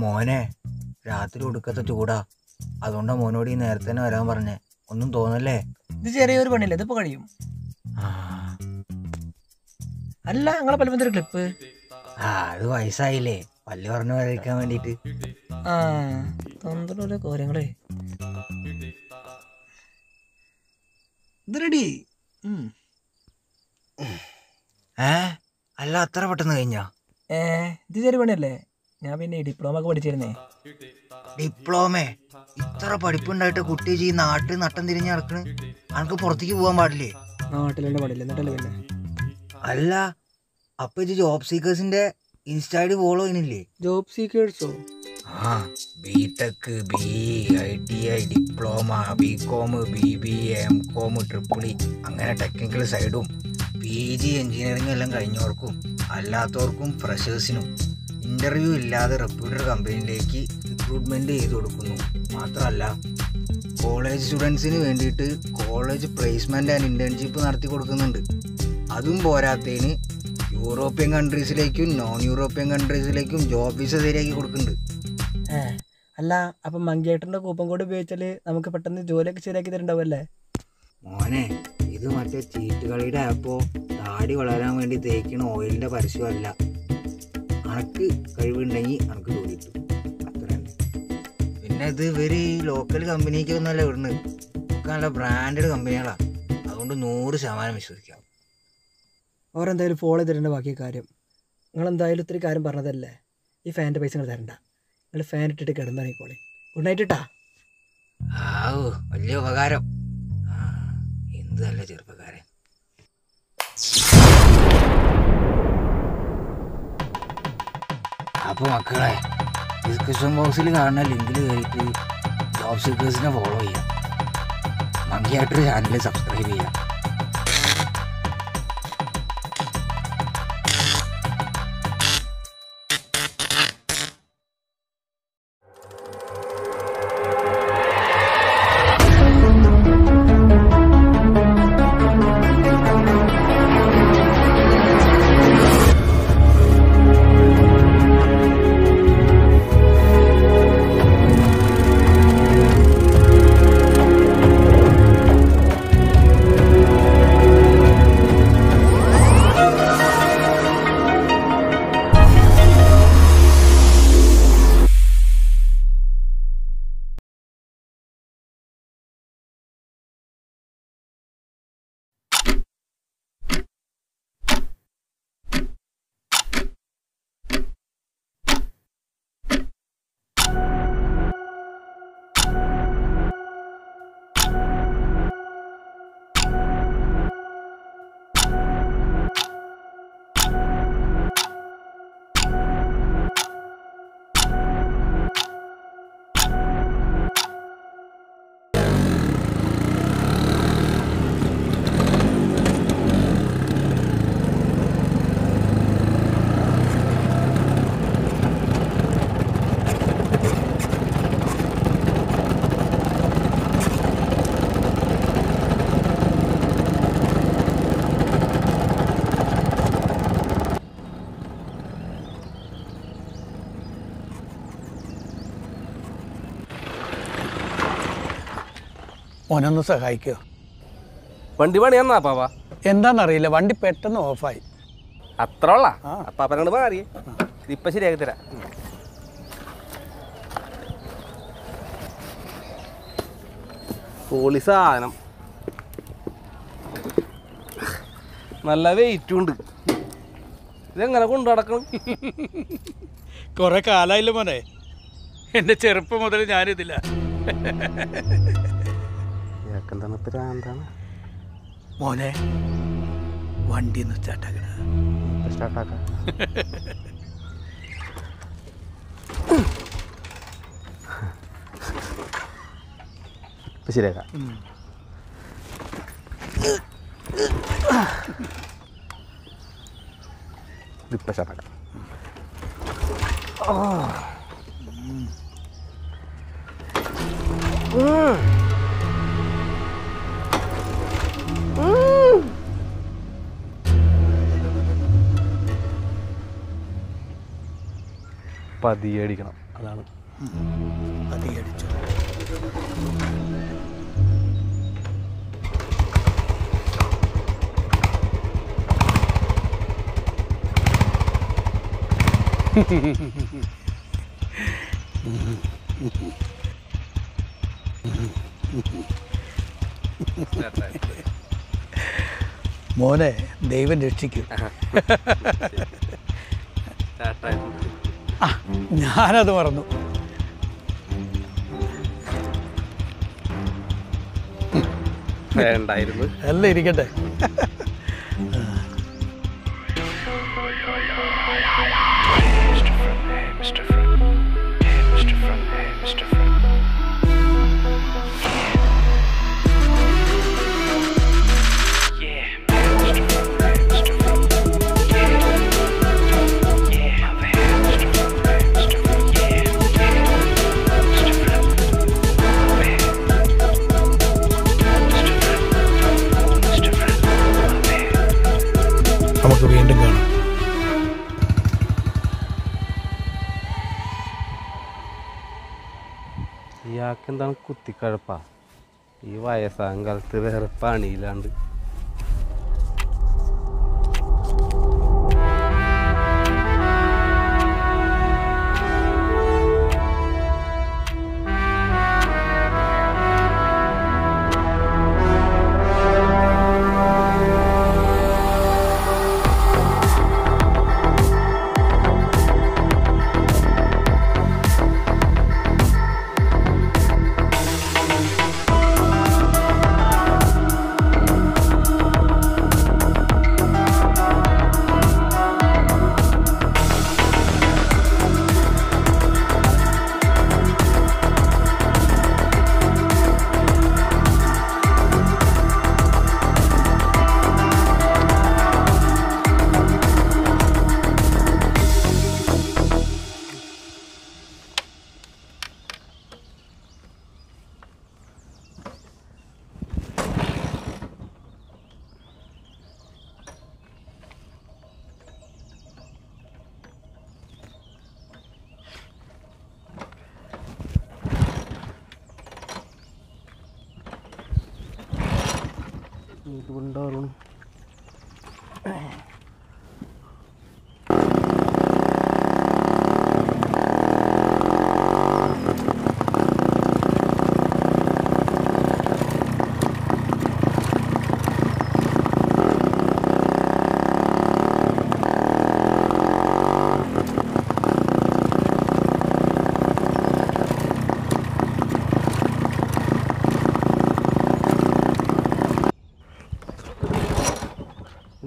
മോനെ, രാത്രി ഒടുക്കത്തെ ചൂടാ, അതുകൊണ്ടാ മോനോട് ഈ നേരത്തെ തന്നെ വരാൻ പറഞ്ഞേ. ഒന്നും തോന്നല്ലേ, ഇത് ചെറിയൊരു പണിയല്ലേ, ഇതിപ്പോ കഴിയും. അല്ല, ഞങ്ങളെ പല്ലുമ്പത്തൊരു ക്ലിപ്പ്. ആ, അത് വയസ്സായില്ലേ, പല്ല് പറഞ്ഞു വരയ്ക്കാൻ വേണ്ടിട്ട്. ആ, തൊന്തലുള്ള കാര്യങ്ങളെ ഇത് റെഡി. അല്ല, അത്ര പെട്ടെന്ന് കഴിഞ്ഞാ? ഇത് ചെറിയ പണിയല്ലേ, ഞാൻ പിന്നെ ഡിപ്ലോമ ഒക്കെ പഠിച്ചിരുന്നേ. ഡിപ്ലോമേ? ഇത്ര പഠിപ്പുണ്ടായിട്ട് കുട്ടി ഈ നാട്ടിൽ നട്ടം തിരിഞ്ഞ് നടക്കണ്. അനക്ക് പുറത്തേക്ക് പോകാൻ പാടില്ലേ? നാട്ടിലെ പാടില്ല, എന്നിട്ടല്ലേ പിന്നെ. അല്ല, അപ്പൊ ഇത് ജോബ് സീക്കേഴ്സിന്റെ ഇൻസ്റ്റ ഐഡി ഫോളോ ചെയ്യുന്നില്ലേ? ജോബ് സീക്കേഴ്സോ? ആ, BTech, BE ITI, diploma, BCom, BBA, MCom, triple E അങ്ങനെ ടെക്നിക്കൽ സൈഡും PG എഞ്ചിനീയറിംഗ് എല്ലാം കഴിഞ്ഞവർക്കും അല്ലാത്തവർക്കും ഫ്രഷേഴ്സിനും ഇന്റർവ്യൂ ഇല്ലാതെ റെപ്യൂട്ടഡ് കമ്പനിയിലേക്ക് റിക്രൂട്ട്മെന്റ് ചെയ്ത് കൊടുക്കുന്നു. മാത്രമല്ല, കോളേജ് സ്റ്റുഡൻസിന് വേണ്ടിയിട്ട് കോളേജ് പ്ലേസ്മെന്റ് ആൻഡ് ഇന്റേൺഷിപ്പ് നടത്തി കൊടുക്കുന്നുണ്ട്. അതും പോരാത്തതിന് യൂറോപ്യൻ കൺട്രീസിലേക്കും നോൺ യൂറോപ്യൻ കൺട്രീസിലേക്കും ജോബ് വിസ ശരിയാക്കി കൊടുക്കുന്നുണ്ട്. അല്ല, അപ്പം മങ്കേട്ടൻ്റെ കൂപ്പൺ കോഡ് ഉപയോഗിച്ചാൽ നമുക്ക് പെട്ടെന്ന് ജോലിയൊക്കെ ശരിയാക്കി തരണ്ടാവല്ലേ? മോനെ, ഇത് മറ്റേ ചീറ്റ് കളിയുടെ ആപ്പോ താടി വളരാൻ വേണ്ടി തേക്കണ ഓയിലിൻ്റെ പരസ്യമല്ല. അനക്ക് കഴിവുണ്ടെങ്കിൽ അനക്ക് ജോലി കിട്ടും, അത്രയാണ്. പിന്നെ ഇത് ഇവര് ലോക്കൽ കമ്പനിക്ക് ഒന്നല്ല ഇവിടുന്ന്, ഒക്കെ നല്ല ബ്രാൻഡഡ് കമ്പനികളാണ്. അതുകൊണ്ട് 100% വിശ്വസിക്കാം. അവരെന്തായാലും ഫോളോ ചെയ്തിട്ടുണ്ട്. ബാക്കി കാര്യം നിങ്ങളെന്തായാലും ഒത്തിരി കാര്യം പറഞ്ഞതല്ലേ, ഈ ഫാൻ്റെ പൈസ നിങ്ങൾ തരണ്ട, നിങ്ങൾ ഫാൻ ഇട്ടിട്ട് കിടന്നിറങ്ങിക്കോളെ. ഗുഡ് നൈറ്റ് ഇട്ടാ. ആവോ, വലിയ ഉപകാരം. എന്ത് നല്ല ചെറുപ്പക്കാരൻ. അപ്പോൾ മക്കളെ, ഡിസ്ക്രിപ്ഷൻ ബോക്സിൽ കാണുന്ന ലിങ്കിൽ കയറിയിട്ട് ജോബ് സീക്കേഴ്സിനെ ഫോളോ ചെയ്യാം. മങ്കിയായിട്ടൊരു ചാനൽ സബ്സ്ക്രൈബ് ചെയ്യാം. ഓനൊന്ന് സഹായിക്കോ? വണ്ടി പണിയാന്നാ പാപ്പാ? എന്താണെന്നറിയില്ല, വണ്ടി പെട്ടെന്ന് ഓഫായി. അത്ര ഉള്ള അപ്പാപ്പനോട് മാറിയേ, ഇപ്പം ശരിയാക്കി തരാം. പോളി സാധനം, നല്ല വെയിറ്റും ഉണ്ട്. ഇതെങ്ങനെ കൊണ്ടു നടക്കണം? കുറെ കാലമായില്ല മോനെ, എൻ്റെ ചെറുപ്പം മുതൽ ഞാനിതില്ല. മോനെ, വണ്ടി ഒന്ന് സ്റ്റാർട്ടാക്കണ. സ്റ്റാർട്ടാക്കാം. ശരിയാക്കാം. ഇപ്പം സ്റ്റാർട്ടാക്കാം. പതിയെ അടിക്കണം, അതാണ് അധികടിച്ചു. മോനെ ദൈവം രക്ഷിക്കും. ഞാനത് മറന്നു. അല്ല ഇരിക്കട്ടെ. എന്താണ് കുത്തിക്കഴപ്പാ ഈ വയസ്സാം കാലത്ത് വേറെ പണിയില്ലാണ്ട്.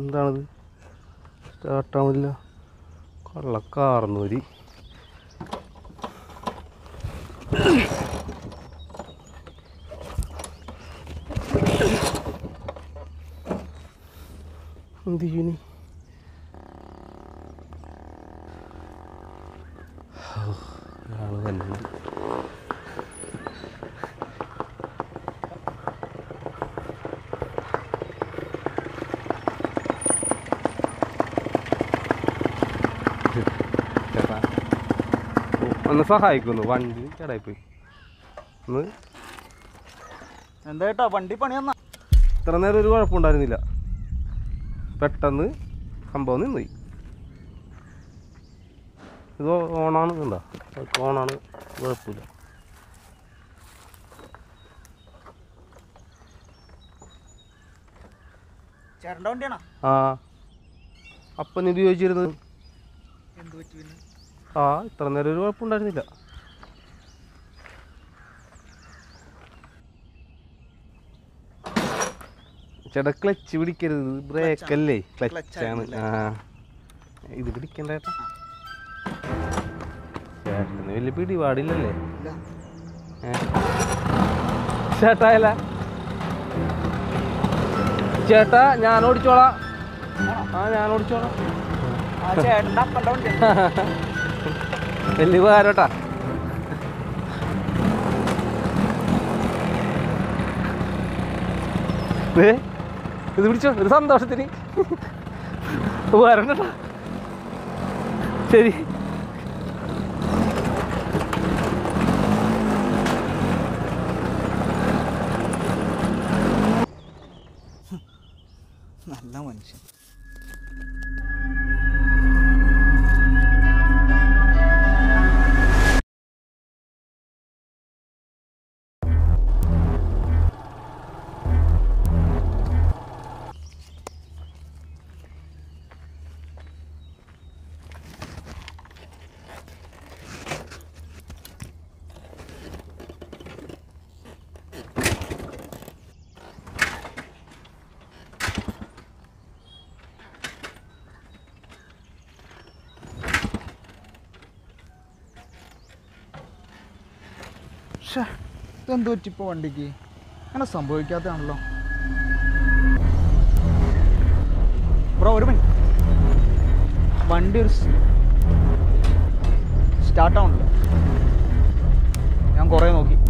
എന്താണത് സ്റ്റാർട്ടാവില്ല. കള്ളക്കാർന്നൂരി എന്ത് ചെയ്യണി. ഒരാൾ വല്ലതുണ്ട്. ഒന്ന് സഹായിക്കുന്നു. വണ്ടി കേടായിപ്പോയി. എന്താ കേട്ടോ വണ്ടി പണി തന്നാ. ഇത്ര നേരം ഒരു കുഴപ്പമുണ്ടായിരുന്നില്ല. പെട്ടെന്ന് സംഭവം നിന്നുപോയി. ഇത് ഓണാണ്. എന്താ ഓണാണ്, കുഴപ്പമില്ല. ചേട്ടൻ്റെ വണ്ടിയാണോ? ആ അപ്പം ഇത് ചോദിച്ചിരുന്നത് ആ ഇത്ര നേരം ഒരു കുഴപ്പമുണ്ടായിരുന്നില്ല. ചേട്ടാ ക്ലച്ച് പിടിക്കരുത്, ബ്രേക്കല്ലേ ക്ലച്ചാണ്. ആ ഇത് പിടിക്കണ്ട ചേട്ടാ. ചേട്ടന് വലിയ പിടിപാടില്ലല്ലേ ചേട്ടാ? അല്ല ചേട്ടാ ഞാൻ ഓടിച്ചോളാം. ആ ഞാൻ ഓടിച്ചോളാം. വലിയ ഉപകാരട്ടാ. ഇത് പിടിച്ചോ, ഒരു സന്തോഷത്തിന് ഉപകാരം കേട്ടാ. ശരി. தான் வந்துச்சு. പക്ഷേ ഇതെന്ത് പറ്റിപ്പോൾ വണ്ടിക്ക് അങ്ങനെ സംഭവിക്കാത്തതാണല്ലോ. ബ്രോ ഒരു മിനിറ്റ്, വണ്ടി ഒരു സ്റ്റാർട്ടാവണല്ലോ, ഞാൻ കുറേ നോക്കി.